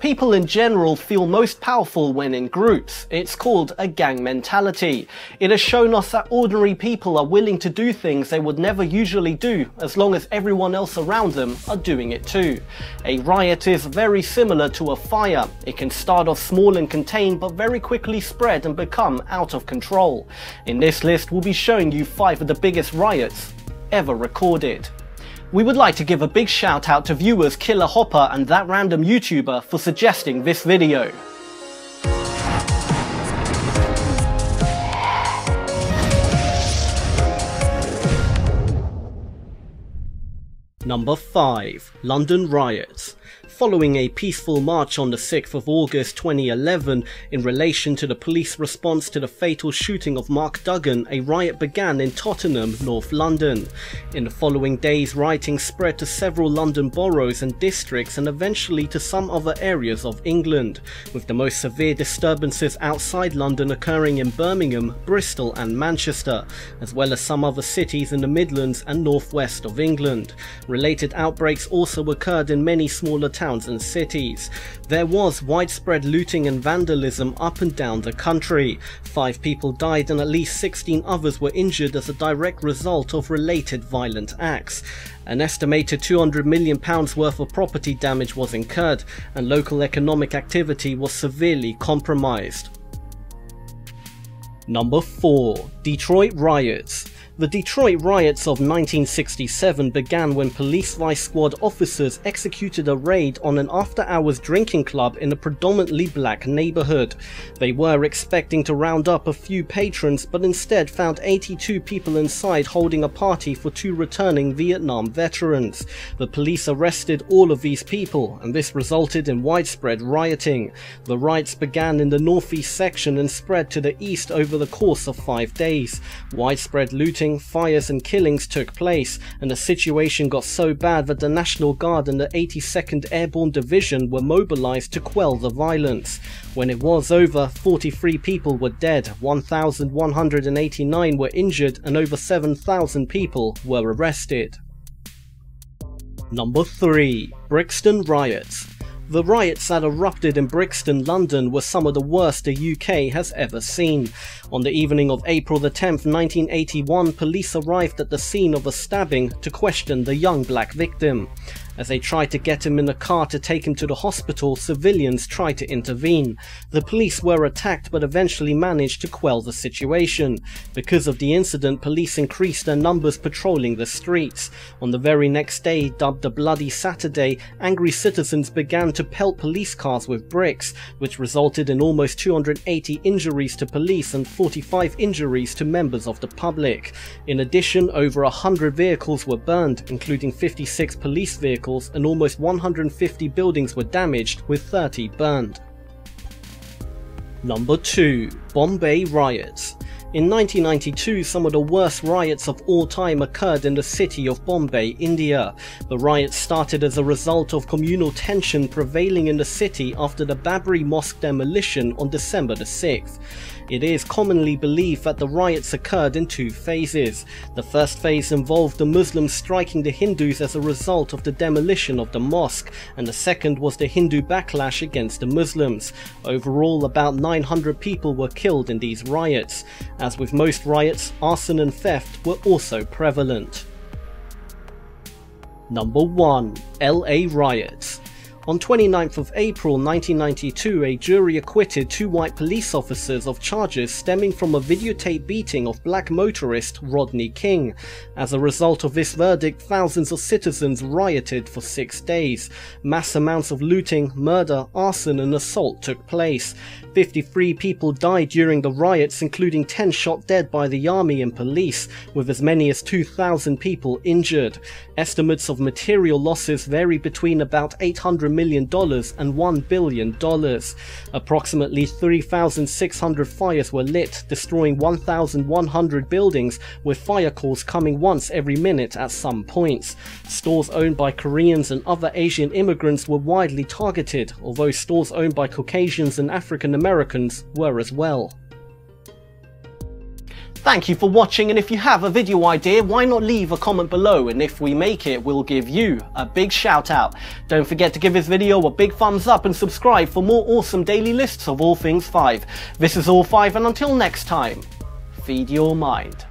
People in general feel most powerful when in groups. It's called a gang mentality. It has shown us that ordinary people are willing to do things they would never usually do as long as everyone else around them are doing it too. A riot is very similar to a fire. It can start off small and contained but very quickly spread and become out of control. In this list we'll be showing you 5 of the biggest riots ever recorded. We would like to give a big shout out to viewers Killa Hoppa and That Random YouTuber for suggesting this video. Number 5. London Riots. Following a peaceful march on the 6th of August 2011 in relation to the police response to the fatal shooting of Mark Duggan, a riot began in Tottenham, North London. In the following days, rioting spread to several London boroughs and districts and eventually to some other areas of England, with the most severe disturbances outside London occurring in Birmingham, Bristol and Manchester, as well as some other cities in the Midlands and northwest of England. Related outbreaks also occurred in many smaller towns and cities. There was widespread looting and vandalism up and down the country. 5 people died and at least 16 others were injured as a direct result of related violent acts. An estimated £200 million worth of property damage was incurred, and local economic activity was severely compromised. Number 4. Detroit Riots. The Detroit Riots of 1967 began when police vice squad officers executed a raid on an after-hours drinking club in a predominantly black neighborhood. They were expecting to round up a few patrons but instead found 82 people inside holding a party for 2 returning Vietnam veterans. The police arrested all of these people and this resulted in widespread rioting. The riots began in the northeast section and spread to the east over the course of 5 days. Widespread looting, fires and killings took place, and the situation got so bad that the National Guard and the 82nd Airborne Division were mobilized to quell the violence. When it was over, 43 people were dead, 1,189 were injured, and over 7,000 people were arrested. Number 3. Brixton Riots. The riots that erupted in Brixton, London were some of the worst the UK has ever seen. On the evening of April the 10th, 1981, police arrived at the scene of a stabbing to question the young black victim. As they tried to get him in a car to take him to the hospital, civilians tried to intervene. The police were attacked but eventually managed to quell the situation. Because of the incident, police increased their numbers patrolling the streets. On the very next day, dubbed the Bloody Saturday, angry citizens began to pelt police cars with bricks, which resulted in almost 280 injuries to police and 45 injuries to members of the public. In addition, over 100 vehicles were burned, including 56 police vehicles, and almost 150 buildings were damaged, with 30 burned. Number 2. Bombay Riots. In 1992, some of the worst riots of all time occurred in the city of Bombay, India. The riots started as a result of communal tension prevailing in the city after the Babri Mosque demolition on December the 6th. It is commonly believed that the riots occurred in 2 phases. The first phase involved the Muslims striking the Hindus as a result of the demolition of the mosque, and the second was the Hindu backlash against the Muslims. Overall, about 900 people were killed in these riots. As with most riots, arson and theft were also prevalent. Number 1. LA Riots. On 29th of April 1992, a jury acquitted 2 white police officers of charges stemming from a videotape beating of black motorist Rodney King. As a result of this verdict, thousands of citizens rioted for 6 days. Mass amounts of looting, murder, arson and assault took place. 53 people died during the riots, including 10 shot dead by the army and police, with as many as 2,000 people injured. Estimates of material losses vary between about $800 million and $1 billion. Approximately 3,600 fires were lit, destroying 1,100 buildings, with fire calls coming once every minute at some points. Stores owned by Koreans and other Asian immigrants were widely targeted, although stores owned by Caucasians and African Americans were as well. Thank you for watching, and if you have a video idea, why not leave a comment below, and if we make it, we'll give you a big shout out. Don't forget to give this video a big thumbs up and subscribe for more awesome daily lists of all things 5. This is All 5, and until next time, feed your mind.